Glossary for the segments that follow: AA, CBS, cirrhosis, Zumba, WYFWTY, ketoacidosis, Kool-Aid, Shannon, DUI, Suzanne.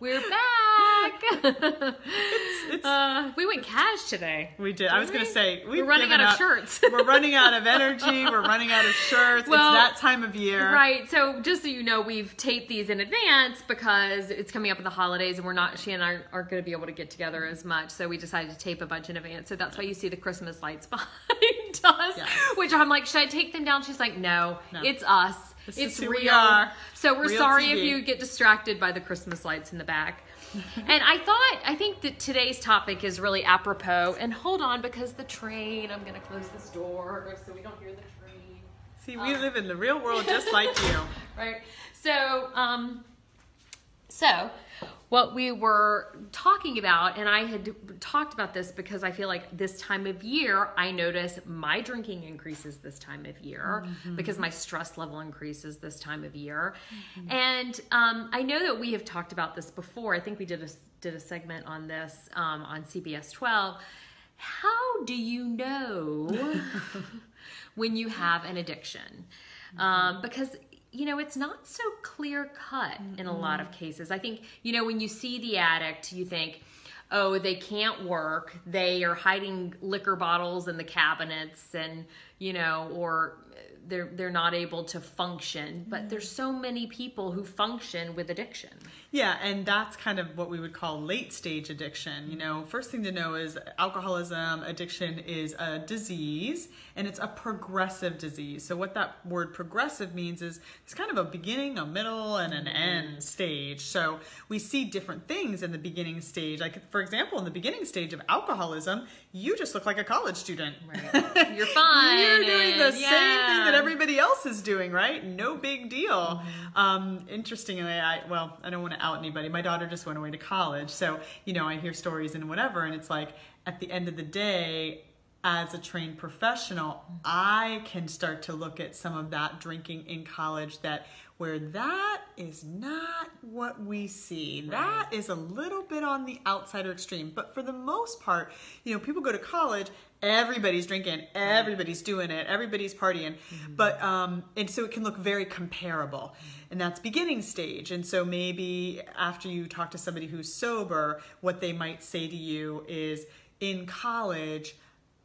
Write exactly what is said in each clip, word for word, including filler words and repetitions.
We're back. It's, it's, uh, we went cash today. We did. did I was going to say, we've we're running out of up, shirts. We're running out of energy. We're running out of shirts. Well, it's that time of year. Right. So just so you know, we've taped these in advance because it's coming up in the holidays and we're not, she and I aren't, aren't going to be able to get together as much. So we decided to tape a bunch in advance. So that's why you see the Christmas lights behind us, yes. Which I'm like, should I take them down? She's like, no, no. It's us. This it's real. We are. So we're real sorry T V. If you get distracted by the Christmas lights in the back. And I thought, I think that today's topic is really apropos. And hold on, because the train, I'm going to close this door so we don't hear the train. See, we um, live in the real world just like you. Right. So, um, so what we were talking about, and I had talked about this because I feel like this time of year, I notice my drinking increases this time of year mm-hmm. because my stress level increases this time of year. Mm-hmm. And um, I know that we have talked about this before. I think we did a, did a segment on this um, on C B S twelve. How do you know when you have an addiction? Mm-hmm. Um, because you know, it's not so clear cut in a lot of cases. I think, you know, when you see the addict, you think, oh, they can't work. They are hiding liquor bottles in the cabinets and, you know, or they're, they're not able to function. But there's so many people who function with addiction. Yeah, and that's kind of what we would call late stage addiction. You know, first thing to know is alcoholism addiction is a disease, and it's a progressive disease. So what that word progressive means is it's kind of a beginning, a middle, and an end stage. So we see different things in the beginning stage. Like, for example, in the beginning stage of alcoholism, you just look like a college student. Right. You're fine. You're doing the yeah. same thing that everybody else is doing, right? No big deal. Um, interestingly, I well, I don't want to out anybody. My daughter just went away to college. So, you know, I hear stories and whatever, and it's like, at the end of the day, as a trained professional, I can start to look at some of that drinking in college that where that is not what we see. Right. That is a little bit on the outsider extreme. But for the most part, you know, people go to college, everybody's drinking, everybody's doing it, everybody's partying. Mm-hmm. But, um, and so it can look very comparable. And that's beginning stage. And so maybe after you talk to somebody who's sober, what they might say to you is, in college,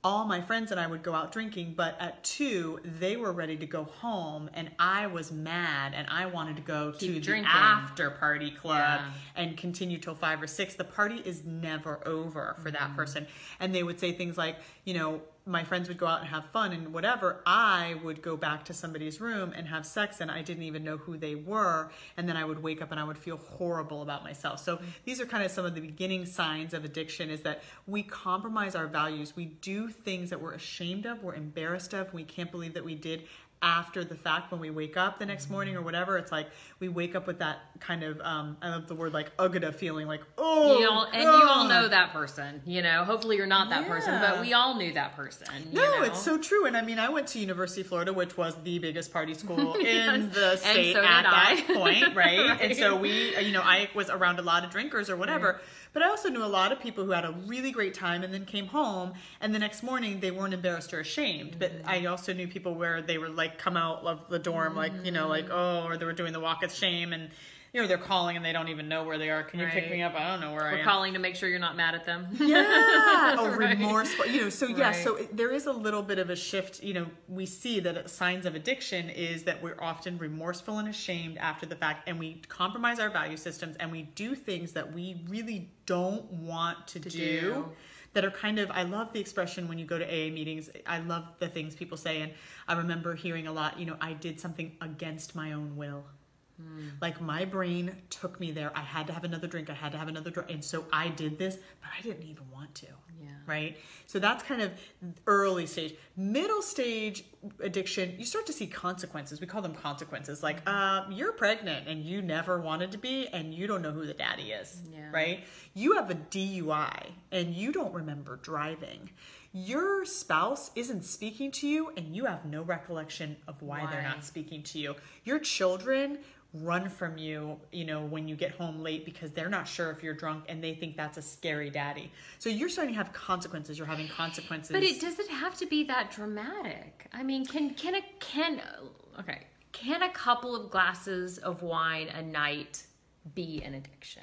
all my friends and I would go out drinking, but at two, they were ready to go home, and I was mad, and I wanted to go Keep to drinking. the after party club yeah. and continue till five or six. The party is never over for that mm. person. And they would say things like, you know, my friends would go out and have fun and whatever. I would go back to somebody's room and have sex, and I didn't even know who they were. And then I would wake up and I would feel horrible about myself. So these are kind of some of the beginning signs of addiction, is that we compromise our values. We do things that we're ashamed of, we're embarrassed of, we can't believe that we did after the fact when we wake up the next morning or whatever. It's like we wake up with that kind of, um, I love the word, like ugada feeling, like, oh. You all, and you all know that person, you know. Hopefully you're not that yeah. person, but we all knew that person. No, you know? It's so true. And I mean, I went to University of Florida, which was the biggest party school yes. in the state so at that point, right? Right? And so we, you know, I was around a lot of drinkers or whatever. Right. But I also knew a lot of people who had a really great time and then came home, and the next morning they weren't embarrassed or ashamed. But I also knew people where they were like come out of the dorm like, you know, like, oh, or they were doing the walk of shame, and you know, they're calling and they don't even know where they are. Can you right. pick me up? I don't know where We're I am. We're calling to make sure you're not mad at them. Yeah. Oh, right. Remorseful. You know, so yeah, right. so it, there is a little bit of a shift. You know, we see that signs of addiction is that we're often remorseful and ashamed after the fact, and we compromise our value systems, and we do things that we really don't want to, to do, do that are kind of, I love the expression when you go to A A meetings, I love the things people say, and I remember hearing a lot, you know, I did something against my own will. Like my brain took me there. I had to have another drink. I had to have another drink. And so I did this, but I didn't even want to. Yeah. Right. So that's kind of early stage. Middle stage addiction, you start to see consequences. We call them consequences. Like, uh, you're pregnant and you never wanted to be, and you don't know who the daddy is. Yeah. Right. You have a D U I and you don't remember driving. Your spouse isn't speaking to you, and you have no recollection of why, why? they're not speaking to you. Your children run from you, you know, when you get home late because they're not sure if you're drunk, and they think that's a scary daddy. So you're starting to have consequences. You're having consequences. But it doesn't have to be that dramatic. I mean, can can a can okay can a couple of glasses of wine a night be an addiction?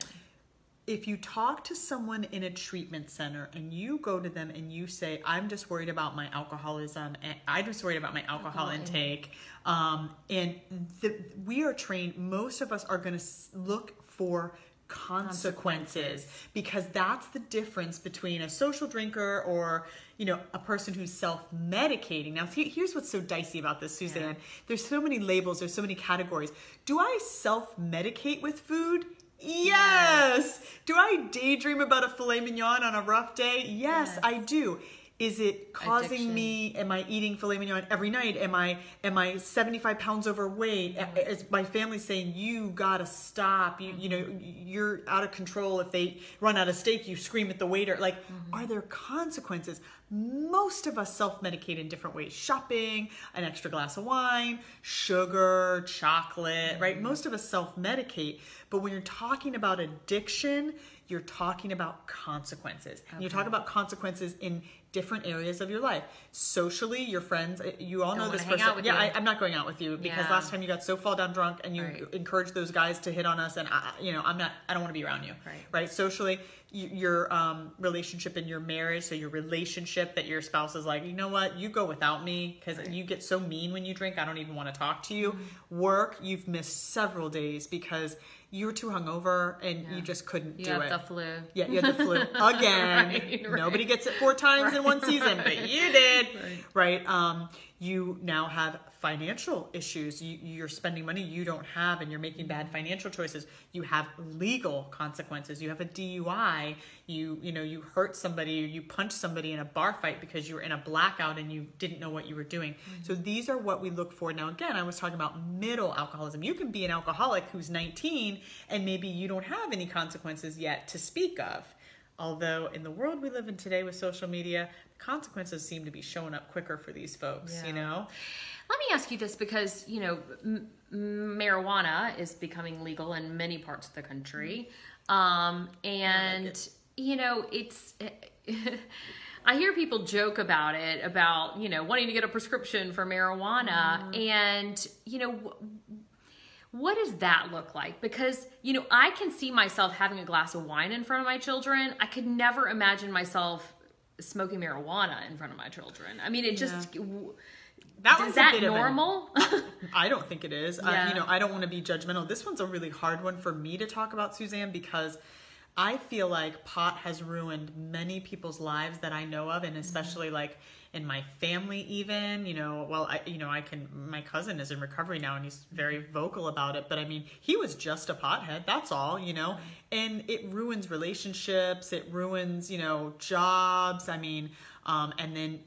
If you talk to someone in a treatment center and you go to them and you say, I'm just worried about my alcoholism, and I'm just worried about my alcohol, alcohol intake, um, and the, we are trained, most of us are going to look for consequences, because that's the difference between a social drinker or, you know, a person who's self-medicating. Now, here's what's so dicey about this, Suzanne. Yeah. There's so many labels, there's so many categories. Do I self-medicate with food? Yes. Yes. Do I daydream about a filet mignon on a rough day? Yes, yes. I do. Is it causing addiction. me, am I eating filet mignon every night? Am I am I seventy-five pounds overweight? Mm-hmm. Is my family saying, you gotta stop, you, mm-hmm. you know, you're out of control. If they run out of steak, you scream at the waiter. Like, mm-hmm. are there consequences? Most of us self-medicate in different ways. Shopping, an extra glass of wine, sugar, chocolate, mm-hmm. right? Most of us self-medicate, but when you're talking about addiction, you're talking about consequences. Okay. You talk about consequences in different areas of your life. Socially, your friends, you all know this person. Yeah, I, I'm not going out with you because yeah. last time you got so fall down drunk and you right. encouraged those guys to hit on us, and I, you know, I'm not, I don't want to be around you. Right. Right? Socially, you, your um, relationship in your marriage, so your relationship that your spouse is like, you know what, you go without me because right. you get so mean when you drink, I don't even want to talk to you. Mm-hmm. Work, you've missed several days because you were too hungover and yeah. you just couldn't you do it. You had the flu. Yeah, you had the flu again. Right, right. Nobody gets it four times right. in one season, but you did. Right. right? Um, you now have financial issues. You, you're spending money you don't have and you're making bad financial choices. You have legal consequences. You have a D U I. You, you know, you hurt somebody or you punched somebody in a bar fight because you were in a blackout and you didn't know what you were doing. Mm-hmm. So these are what we look for. Now, again, I was talking about middle alcoholism. You can be an alcoholic who's nineteen and maybe you don't have any consequences yet to speak of. Although in the world we live in today with social media, consequences seem to be showing up quicker for these folks, yeah. you know? Let me ask you this because, you know, m marijuana is becoming legal in many parts of the country. Um, and, like you know, it's... I hear people joke about it, about, you know, wanting to get a prescription for marijuana. Mm. And, you know... what does that look like? Because, you know, I can see myself having a glass of wine in front of my children. I could never imagine myself smoking marijuana in front of my children. I mean, it just... Yeah. That is that normal? An, I don't think it is. Yeah. Uh, you know, I don't want to be judgmental. This one's a really hard one for me to talk about, Suzanne, because I feel like pot has ruined many people's lives that I know of, and especially mm-hmm. like... in my family even, you know, well, I, you know, I can, my cousin is in recovery now and he's very vocal about it, but I mean, he was just a pothead, that's all, you know, and it ruins relationships, it ruins, you know, jobs, I mean, um, and then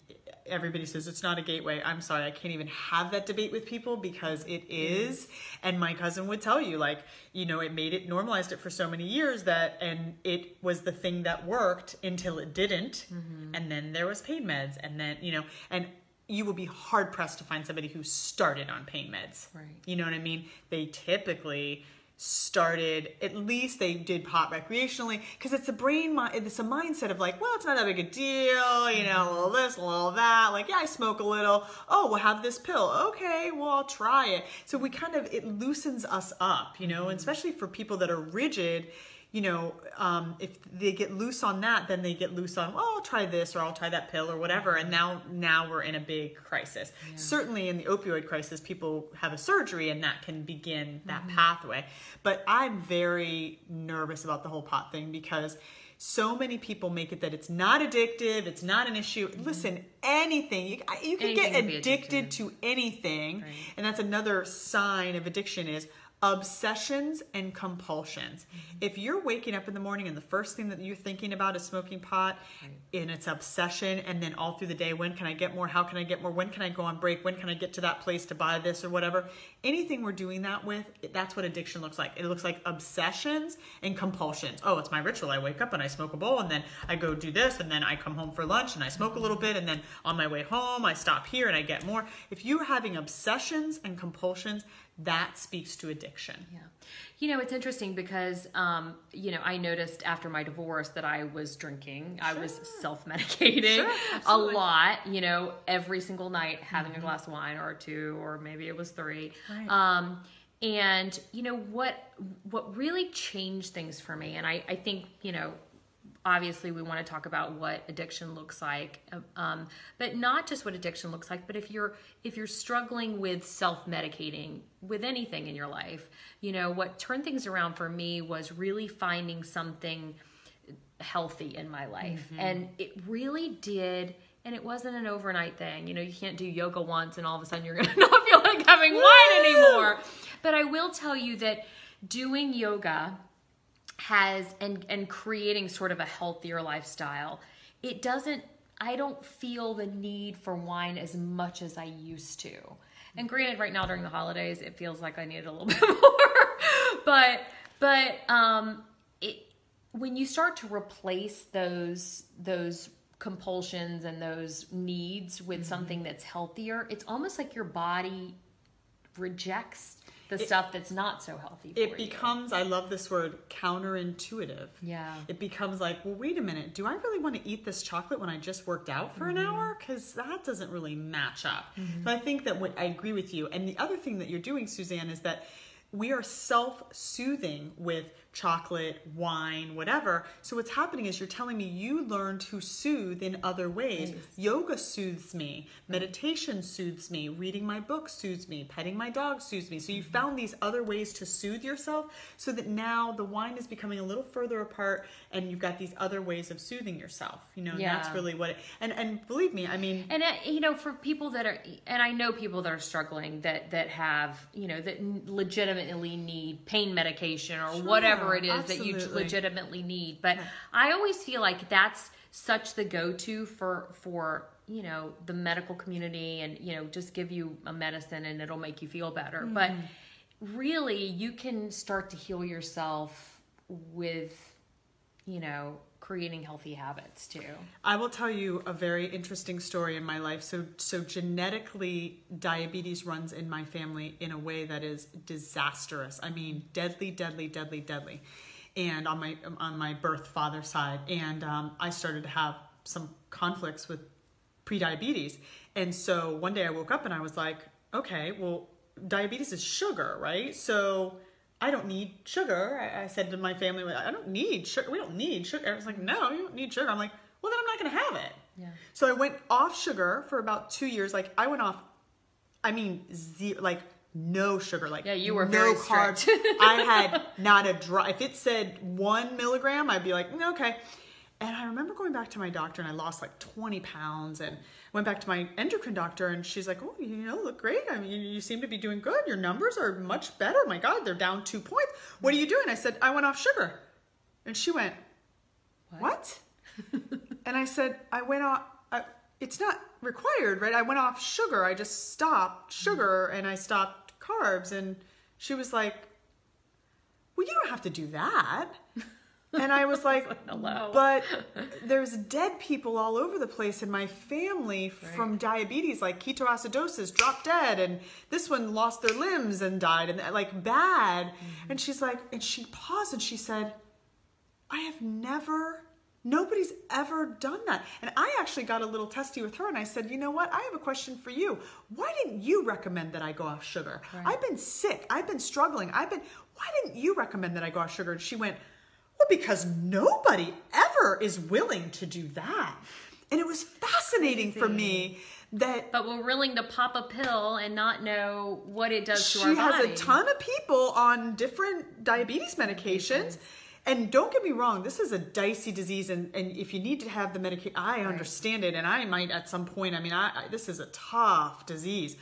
everybody says it's not a gateway. I'm sorry, I can't even have that debate with people because it is, and my cousin would tell you, like, you know, it made it, normalized it for so many years that, and it was the thing that worked until it didn't, mm-hmm. and then there was pain meds, and then, you know, and you will be hard-pressed to find somebody who started on pain meds. Right. You know what I mean? They typically started, at least they did pot recreationally, because it's a brain, it's a mindset of like, well, it's not that big a deal, you know, a little this, a little that, like, yeah, I smoke a little, oh, we'll have this pill, okay, well, I'll try it. So we kind of, it loosens us up, you know, mm-hmm. and especially for people that are rigid, you know, um, if they get loose on that, then they get loose on, well, I'll try this or I'll try that pill or whatever. And now, now we're in a big crisis. Yeah. Certainly in the opioid crisis, people have a surgery and that can begin that mm-hmm. pathway. But I'm very nervous about the whole pot thing because so many people make it that it's not addictive, it's not an issue. Mm-hmm. Listen, anything, you, you can anything get can addicted to anything. Right. And that's another sign of addiction is obsessions and compulsions. Mm-hmm. If you're waking up in the morning and the first thing that you're thinking about is smoking pot, right. and it's obsession, and then all through the day, when can I get more? How can I get more? When can I go on break? When can I get to that place to buy this or whatever? Anything we're doing that with, that's what addiction looks like. It looks like obsessions and compulsions. Oh, it's my ritual. I wake up and I smoke a bowl, and then I go do this, and then I come home for lunch and I smoke a little bit, and then on my way home, I stop here and I get more. If you're having obsessions and compulsions, that speaks to addiction. Yeah. You know, it's interesting because, um, you know, I noticed after my divorce that I was drinking. Sure. I was self-medicating sure, a lot, you know, every single night having mm-hmm. a glass of wine or two, or maybe it was three. Right. Um, And, you know, what what really changed things for me, and I, I think, you know, obviously we want to talk about what addiction looks like, um, but not just what addiction looks like, but if you're if you're struggling with self-medicating with anything in your life, you know, what turned things around for me was really finding something healthy in my life. Mm-hmm. And it really did, and it wasn't an overnight thing. You know, you can't do yoga once and all of a sudden you're going to not feel like having wine anymore. But I will tell you that doing yoga has, and, and creating sort of a healthier lifestyle, it doesn't, I don't feel the need for wine as much as I used to. And granted, right now during the holidays, it feels like I need it a little bit more. But, but um, it, when you start to replace those, those compulsions and those needs with mm-hmm. something that's healthier, it's almost like your body rejects the it, stuff that's not so healthy for it becomes you. I love this word, counterintuitive. Yeah, it becomes like, well, wait a minute, do I really want to eat this chocolate when I just worked out for mm-hmm. an hour? Because that doesn't really match up. Mm-hmm. But I think that what I agree with you, and the other thing that you're doing, Suzanne, is that we are self-soothing with chocolate, wine, whatever. So what's happening is you're telling me you learn to soothe in other ways. Nice. Yoga soothes me. Meditation soothes me. Reading my book soothes me. Petting my dog soothes me. So you mm-hmm. found these other ways to soothe yourself, so that now the wine is becoming a little further apart and you've got these other ways of soothing yourself. You know, yeah. And that's really what it, and, and believe me, I mean. And, uh, you know, for people that are, and I know people that are struggling that, that have, you know, that legitimately need pain medication or sure. whatever it is. Absolutely. That you legitimately need. But I always feel like that's such the go-to for, for, you know, the medical community, and, you know, just give you a medicine and it'll make you feel better. Mm. But really, you can start to heal yourself with, you know, creating healthy habits too. I will tell you a very interesting story in my life. So, so genetically, diabetes runs in my family in a way that is disastrous. I mean, deadly, deadly, deadly, deadly. And on my, on my birth father's side, and um, I started to have some conflicts with pre-diabetes. And so one day I woke up and I was like, okay, well, diabetes is sugar, right? So I don't need sugar. I said to my family, I don't need sugar. We don't need sugar. I was like, no, you don't need sugar. I'm like, well, then I'm not going to have it. Yeah. So I went off sugar for about two years. Like I went off, I mean, zero, like no sugar. Like yeah, you were no very carbs. I had not a drop. If it said one milligram, I'd be like, mm, okay. And I remember going back to my doctor, and I lost like twenty pounds, and went back to my endocrine doctor, and she's like, oh, you know, look great. I mean, you, you seem to be doing good. Your numbers are much better. My God, they're down two points. What are you doing? I said, I went off sugar. And she went, what? what? And I said, I went off, I, it's not required, right? I went off sugar. I just stopped sugar and I stopped carbs. And she was like, well, you don't have to do that. And I was like, hello. But there's dead people all over the place in my family right. from diabetes, like ketoacidosis, dropped dead, and this one lost their limbs and died, and like bad. Mm-hmm. And she's like, and she paused and she said, I have never, nobody's ever done that. And I actually got a little testy with her, and I said, you know what? I have a question for you. Why didn't you recommend that I go off sugar? Right. I've been sick. I've been struggling. I've been, why didn't you recommend that I go off sugar? And she went, well, because nobody ever is willing to do that. And it was fascinating for me that... But we're willing to pop a pill and not know what it does to our body. She has a ton of people on different diabetes medications. And don't get me wrong, this is a dicey disease. And, and if you need to have the medication, I understand it. And I might at some point, I mean, I, I, this is a tough disease.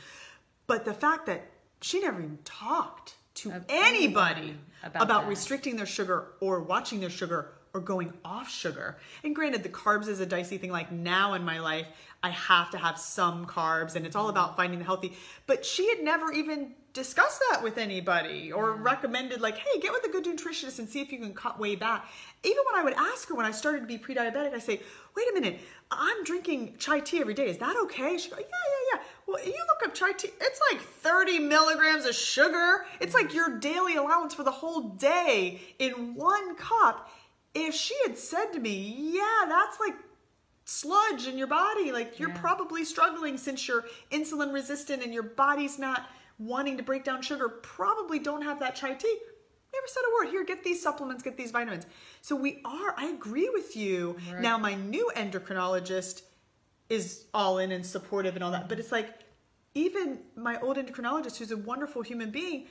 But the fact that she never even talked to anybody about, about restricting their sugar or watching their sugar or going off sugar. And granted, the carbs is a dicey thing. Like now in my life, I have to have some carbs, and it's all about finding the healthy. But she had never even discussed that with anybody or recommended like, hey, get with a good nutritionist and see if you can cut way back. Even when I would ask her when I started to be pre-diabetic, I say, wait a minute, I'm drinking chai tea every day. Is that okay? She goes, yeah, yeah, yeah. Well, you look up chai tea, it's like thirty milligrams of sugar. It's like your daily allowance for the whole day in one cup. If she had said to me, yeah, that's like sludge in your body, like you're yeah. probably struggling since you're insulin resistant and your body's not wanting to break down sugar probably don't have that chai tea, never said a word. Here, get these supplements, get these vitamins. So we are, I agree with you. Right. Now my new endocrinologist is all in and supportive and all that, but it's like, even my old endocrinologist, who's a wonderful human being,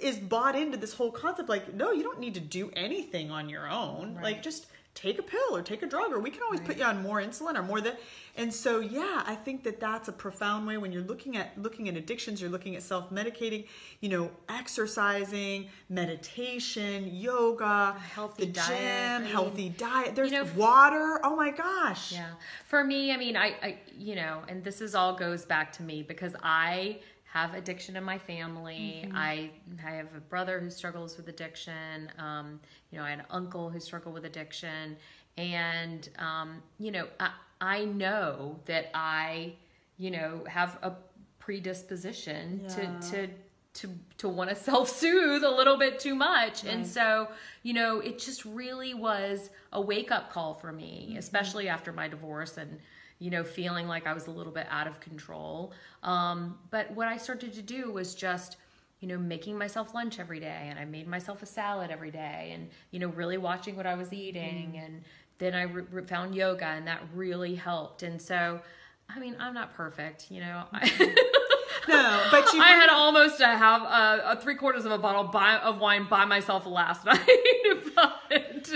is bought into this whole concept, like, no, you don't need to do anything on your own. Right. Like, just take a pill or take a drug, or we can always right. put you on more insulin or more than. And so, yeah, I think that that's a profound way when you're looking at looking at addictions, you're looking at self-medicating, you know, exercising, meditation, yoga, a healthy the diet, gym, I mean, healthy diet. There's you know, water. Oh my gosh. Yeah. For me, I mean, I, I, you know, and this is all goes back to me because I have addiction in my family. Mm-hmm. I, I have a brother who struggles with addiction. Um, you know, I had an uncle who struggled with addiction. And, um, you know, I, I know that I, you know, have a predisposition yeah. to, to, to, to want to self-soothe a little bit too much. Right. And so, you know, it just really was a wake-up call for me, mm-hmm. especially after my divorce and, you know, feeling like I was a little bit out of control. Um, but what I started to do was just, you know, making myself lunch every day, and I made myself a salad every day, and, you know, really watching what I was eating. Mm. And then I re re found yoga, and that really helped. And so, I mean, I'm not perfect, you know. I No, but you I had almost to have a, a three quarters of a bottle by, of wine by myself last night. but,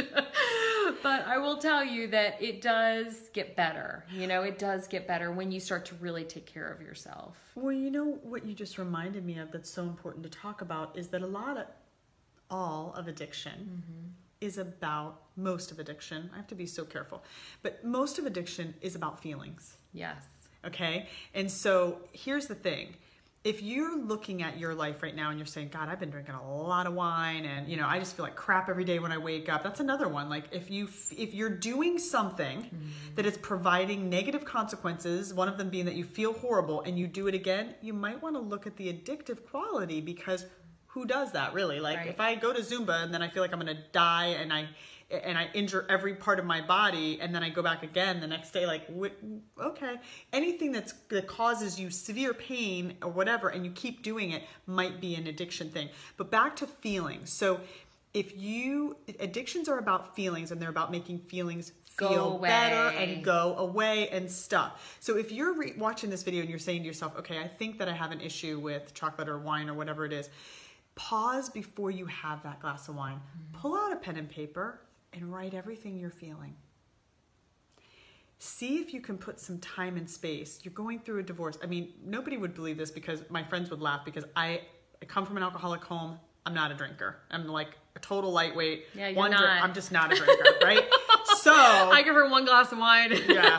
but I will tell you that it does get better. You know, it does get better when you start to really take care of yourself. Well, you know what you just reminded me of that's so important to talk about is that a lot of all of addiction mm-hmm. is about most of addiction. I have to be so careful, but most of addiction is about feelings. Yes. Okay. And so here's the thing. If you're looking at your life right now and you're saying, God, I've been drinking a lot of wine and, you know, I just feel like crap every day when I wake up. That's another one. Like if you, if you're doing something mm-hmm. that is providing negative consequences, one of them being that you feel horrible and you do it again, you might want to look at the addictive quality because who does that really? Like right. if I go to Zumba and then I feel like I'm going to die and I, and I injure every part of my body and then I go back again the next day, like, okay. Anything that's, that causes you severe pain or whatever and you keep doing it might be an addiction thing. But back to feelings. So if you, addictions are about feelings and they're about making feelings feel better and go away and stuff. So if you're re watching this video and you're saying to yourself, okay, I think that I have an issue with chocolate or wine or whatever it is, pause before you have that glass of wine. Mm-hmm. Pull out a pen and paper and write everything you're feeling. See if you can put some time and space. You're going through a divorce. I mean, nobody would believe this because my friends would laugh because I, I come from an alcoholic home. I'm not a drinker. I'm like a total lightweight. Yeah, you're one not. Drink, I'm just not a drinker, right? So I give her one glass of wine. Yeah,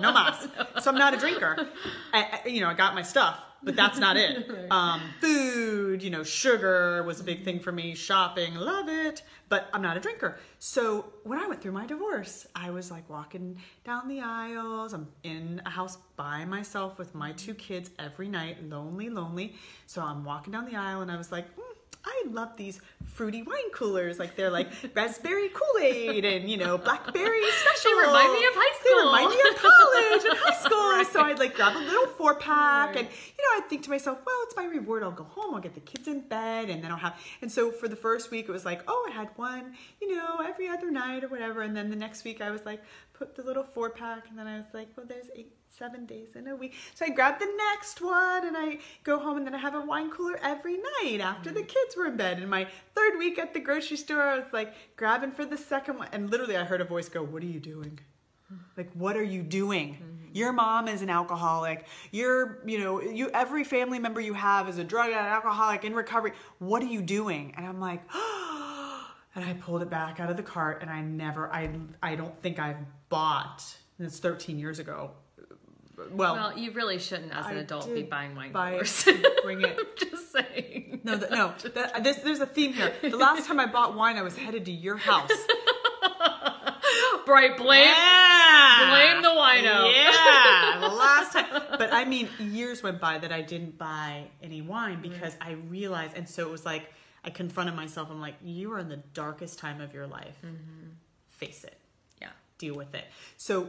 no mas. So I'm not a drinker. I, I, you know, I got my stuff, but that's not it. Um, food, you know, sugar was a big thing for me. Shopping, love it. But I'm not a drinker. So when I went through my divorce, I was like walking down the aisles. I'm in a house by myself with my two kids every night, lonely, lonely. So I'm walking down the aisle and I was like, mm, I love these fruity wine coolers. Like they're like raspberry Kool-Aid and, you know, blackberry special. They remind me of high school. They remind me of college and high school. Right. So I'd like grab a little four pack right. and, you know, I'd think to myself, well, it's my reward. I'll go home. I'll get the kids in bed and then I'll have. And so for the first week, it was like, oh, I had one, you know, every other night or whatever. And then the next week I was like, put the little four pack. And then I was like, well, there's eight. Seven days in a week. So I grab the next one and I go home and then I have a wine cooler every night after the kids were in bed. And my third week at the grocery store, I was like grabbing for the second one. And literally I heard a voice go, what are you doing? Like, what are you doing? Mm-hmm. Your mom is an alcoholic. Your, you know, you, every family member you have is a drug addict, alcoholic in recovery. What are you doing? And I'm like, oh, and I pulled it back out of the cart and I never, I, I don't think I've bought, and it's thirteen years ago. Well, well, you really shouldn't, as an I adult, be buying wine coolers. Bring it. I'm just saying. No, the, no. The, this, there's a theme here. The last time I bought wine, I was headed to your house. Right, blame, yeah. blame the wino. Yeah, the last time. But I mean, years went by that I didn't buy any wine because mm-hmm. I realized, and so it was like I confronted myself. I'm like, you are in the darkest time of your life. Mm-hmm. Face it. Yeah. Deal with it. So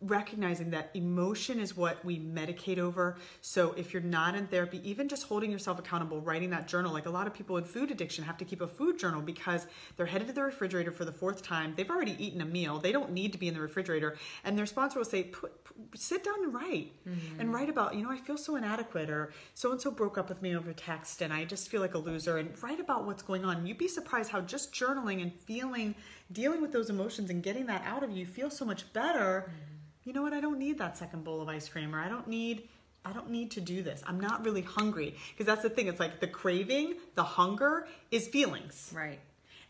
recognizing that emotion is what we medicate over. So if you're not in therapy, even just holding yourself accountable, writing that journal, like a lot of people in food addiction have to keep a food journal because they're headed to the refrigerator for the fourth time. They've already eaten a meal. They don't need to be in the refrigerator. And their sponsor will say, put, put, sit down and write. Mm-hmm. And write about, you know, I feel so inadequate, or so-and-so broke up with me over text and I just feel like a loser, and write about what's going on. You'd be surprised how just journaling and feeling, dealing with those emotions and getting that out of you, you feel so much better. Mm-hmm. You know what, I don't need that second bowl of ice cream, or I don't need, I don't need to do this. I'm not really hungry. Because that's the thing, it's like the craving, the hunger is feelings. Right.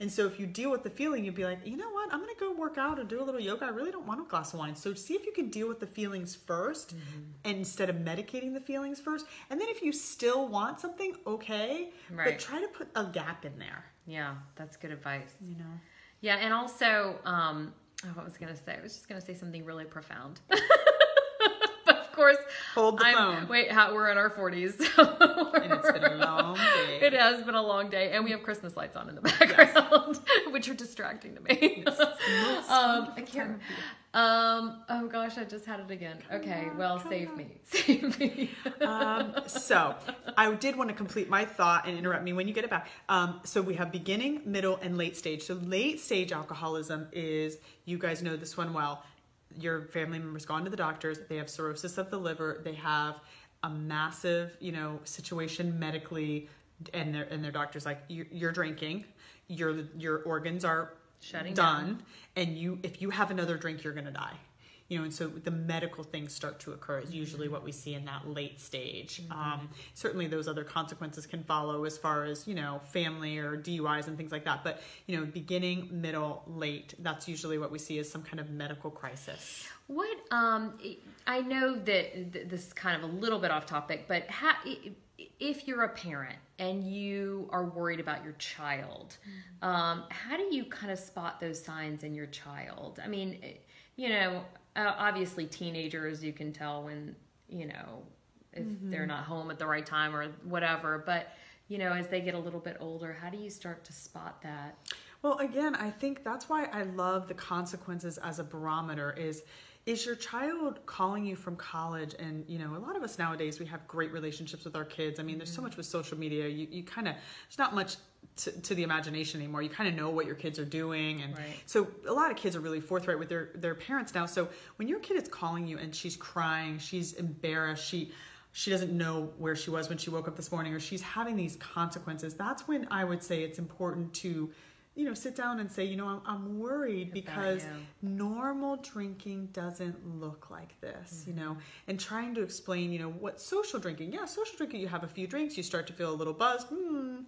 And so if you deal with the feeling, you'd be like, you know what, I'm gonna go work out or do a little yoga. I really don't want a glass of wine. So see if you can deal with the feelings first, mm-hmm. instead of medicating the feelings first. And then if you still want something, okay, right. But try to put a gap in there. Yeah, that's good advice. You know. Yeah, and also, um, Oh, what was I going to say? I was just going to say something really profound. But of course, hold the I'm, phone. Wait, how, we're in our forties. So and it's been a long day. It has been a long day. And we have Christmas lights on in the background, yes. Which are distracting to me. Yes. Yes. Um, I can't. Um, oh gosh, I just had it again. Come okay, on, well, save on. me. Save me. um, so I did want to complete my thought, and interrupt me when you get it back. Um, so we have beginning, middle, and late stage. So late stage alcoholism is, you guys know this one well, your family member's gone to the doctors, they have cirrhosis of the liver, they have a massive, you know, situation medically, and their and their doctor's like, you're, you're drinking, your your organs are shutting done, down. And you if you have another drink, you're gonna die. You know, and so the medical things start to occur is usually mm-hmm. what we see in that late stage. Mm-hmm. Um, certainly those other consequences can follow as far as, you know, family or D U Is and things like that. But, you know, beginning, middle, late, that's usually what we see as some kind of medical crisis. What, um, I know that th this is kind of a little bit off topic, but how, if you're a parent and you are worried about your child, mm-hmm. um, how do you kind of spot those signs in your child? I mean, you know... Uh, obviously, teenagers, you can tell when, you know, if mm-hmm. they're not home at the right time or whatever. But, you know, as they get a little bit older, how do you start to spot that? Well, again, I think that's why I love the consequences as a barometer is, is your child calling you from college? And, you know, a lot of us nowadays, we have great relationships with our kids. I mean, there's mm-hmm. so much with social media. You, you kind of, there's not much To, to the imagination anymore. You kind of know what your kids are doing, and right. so a lot of kids are really forthright with their their parents now. So when your kid is calling you and she's crying, she's embarrassed, she she doesn't know where she was when she woke up this morning, or she's having these consequences, that's when I would say it's important to, you know, sit down and say, you know, I'm, I'm worried because normal drinking doesn't look like this, mm-hmm. you know, and trying to explain, you know, what social drinking, yeah, social drinking, you have a few drinks, you start to feel a little buzzed, hmm,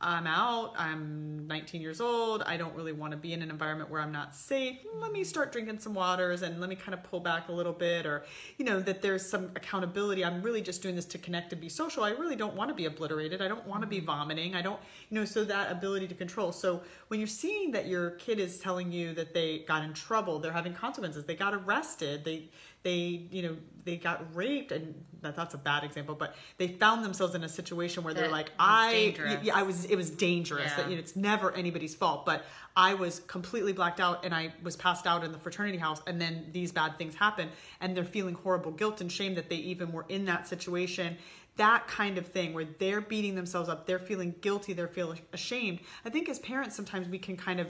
I'm out, I'm nineteen years old, I don't really want to be in an environment where I'm not safe, let me start drinking some waters and let me kind of pull back a little bit, or, you know, that there's some accountability, I'm really just doing this to connect and be social, I really don't want to be obliterated, I don't want to be vomiting, I don't, you know, so that ability to control. So when you're seeing that your kid is telling you that they got in trouble, they're having consequences, they got arrested, they... they, you know, they got raped, and that, that's a bad example, but they found themselves in a situation where that they're like, I, yeah, I was, it was dangerous, yeah. that, you know, it's never anybody's fault, but I was completely blacked out and I was passed out in the fraternity house, and then these bad things happen, and they're feeling horrible guilt and shame that they even were in that situation. That kind of thing where they're beating themselves up, they're feeling guilty, they're feeling ashamed. I think as parents, sometimes we can kind of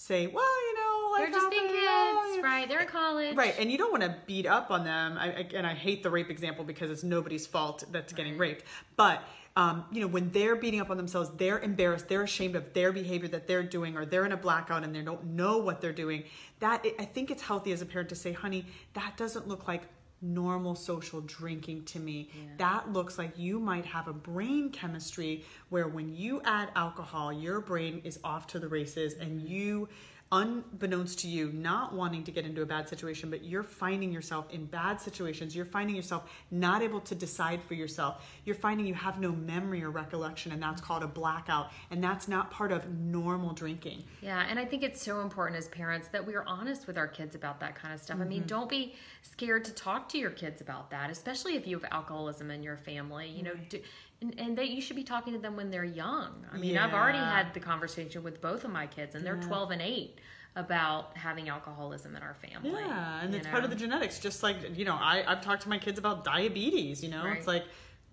say, well, you know, they're just being kids, right? They're in college, right? And you don't want to beat up on them. I, again, I hate the rape example because it's nobody's fault that's getting right. raped. But um, you know, when they're beating up on themselves, they're embarrassed, they're ashamed of their behavior that they're doing, or they're in a blackout and they don't know what they're doing. That I think it's healthy as a parent to say, "Honey, that doesn't look like normal social drinking to me. Yeah. That looks like you might have a brain chemistry where when you add alcohol, your brain is off to the races, mm-hmm. and you." Unbeknownst to you, not wanting to get into a bad situation, but you're finding yourself in bad situations. You're finding yourself not able to decide for yourself. You're finding you have no memory or recollection, and that's called a blackout. And that's not part of normal drinking. Yeah, and I think it's so important as parents that we are honest with our kids about that kind of stuff. Mm-hmm. I mean, don't be scared to talk to your kids about that, especially if you have alcoholism in your family. You know, right. do, And, and that you should be talking to them when they're young. I mean, yeah. I've already had the conversation with both of my kids, and they're yeah. twelve and eight, about having alcoholism in our family. Yeah, and it's know? part of the genetics. Just like, you know, I, I've talked to my kids about diabetes, you know. Right. It's like,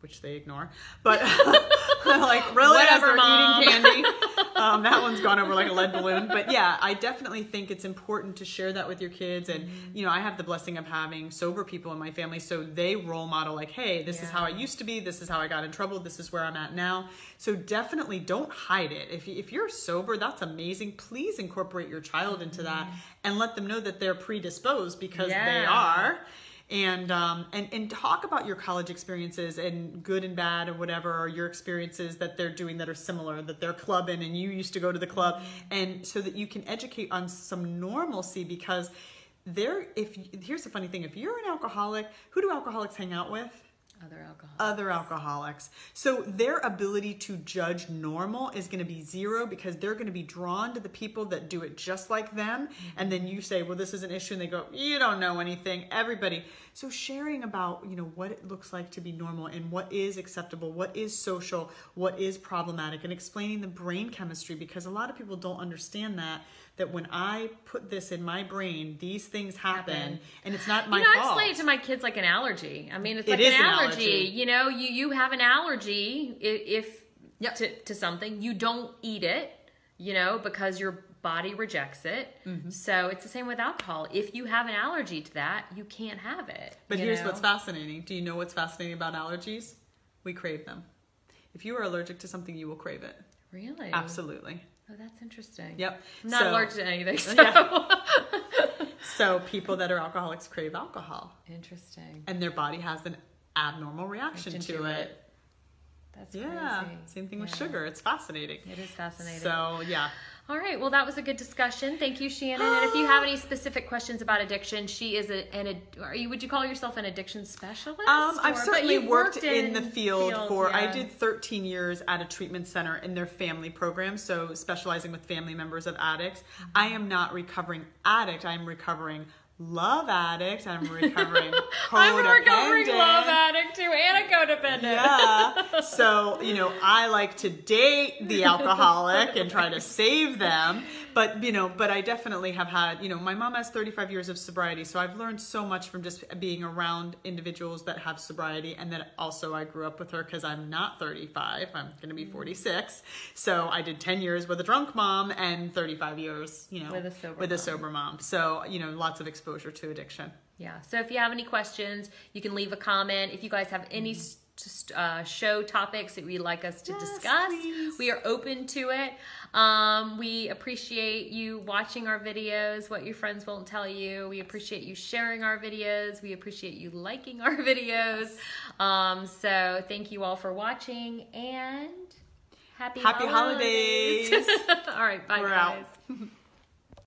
which they ignore. But, like, really, whatever, Mom. Eating candy. Um, that one's gone over like a lead balloon. But, yeah, I definitely think it's important to share that with your kids. And, you know, I have the blessing of having sober people in my family. So they role model like, hey, this yeah. is how I used to be. This is how I got in trouble. This is where I'm at now. So definitely don't hide it. If, if you're sober, that's amazing. Please incorporate your child into mm. that and let them know that they're predisposed, because yeah. they are. And, um, and and talk about your college experiences, and good and bad or whatever, or your experiences that they're doing that are similar, that they're clubbing and you used to go to the club, and so that you can educate on some normalcy. Because there, if here's the funny thing, if you're an alcoholic, who do alcoholics hang out with? Other alcoholics. Other alcoholics. So their ability to judge normal is going to be zero, because they're going to be drawn to the people that do it just like them. And then you say, well, this is an issue. And they go, you don't know anything, everybody. So sharing about, you know, what it looks like to be normal, and what is acceptable, what is social, what is problematic, and explaining the brain chemistry, because a lot of people don't understand that. That when I put this in my brain, these things happen, happen. and it's not my you know, fault. I explain it to my kids like an allergy. I mean, it's like it an, allergy. an allergy. You know, you, you have an allergy if, if yep. to, to something. You don't eat it, you know, because your body rejects it. Mm-hmm. So it's the same with alcohol. If you have an allergy to that, you can't have it. But here's know? what's fascinating. Do you know what's fascinating about allergies? We crave them. If you are allergic to something, you will crave it. Really? Absolutely. Oh, that's interesting. Yep. I'm not so, allergic to anything. So. Yeah. So people that are alcoholics crave alcohol. Interesting. And their body has an abnormal reaction, reaction to, to it. it. That's yeah. crazy. Same thing yeah. with sugar. It's fascinating. It is fascinating. So, yeah. All right. Well, that was a good discussion. Thank you, Shannon. And if you have any specific questions about addiction, she is a, an, are you, would you call yourself an addiction specialist? Um, I've or, certainly worked, worked in, in the field, field for, yeah. I did thirteen years at a treatment center in their family program. So specializing with family members of addicts. Mm-hmm. I am not recovering addict. I'm recovering love addict. I'm recovering codependent. I'm a recovering love addict too, and a codependent. Yeah. So, you know, I like to date the alcoholic and try to save them. But, you know, but I definitely have had, you know, my mom has thirty-five years of sobriety. So I've learned so much from just being around individuals that have sobriety. And then also I grew up with her, because I'm not thirty-five. I'm going to be forty-six. So I did ten years with a drunk mom and thirty-five years, you know, with a sober, with a sober mom. mom. So, you know, lots of exposure to addiction. Yeah. So if you have any questions, you can leave a comment. If you guys have any mm-hmm. Just uh, show topics that we'd like us to yes, discuss. Please. We are open to it. Um, we appreciate you watching our videos, what your friends won't tell you. We appreciate you sharing our videos. We appreciate you liking our videos. Um, so thank you all for watching, and happy, happy holidays. holidays. All right, bye We're guys. Out.